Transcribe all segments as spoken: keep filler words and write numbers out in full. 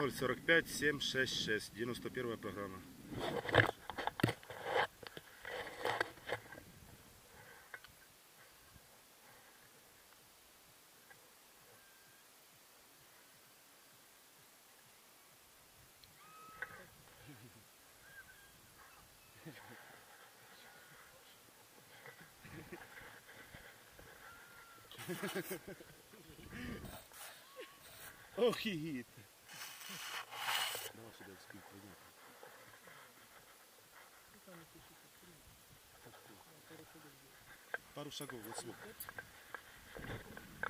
ноль сорок пять семь шесть шесть, девяносто первая программа. Ох и гид. Давай сюда спить, пойдем. Пару шагов, вот слух.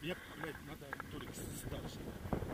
Я, блядь, надо только старше.